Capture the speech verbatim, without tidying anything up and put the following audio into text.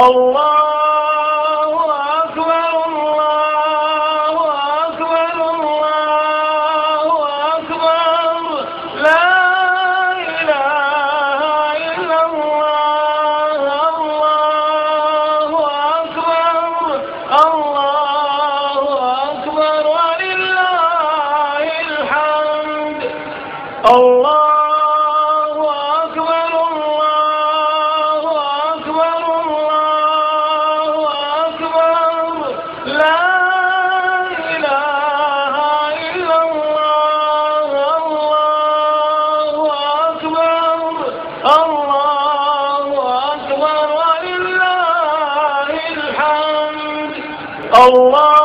الله أكبر الله أكبر الله أكبر لا إله إلا الله الله أكبر الله أكبر ولله الحمد الله الله أكبر ولله الحمد الله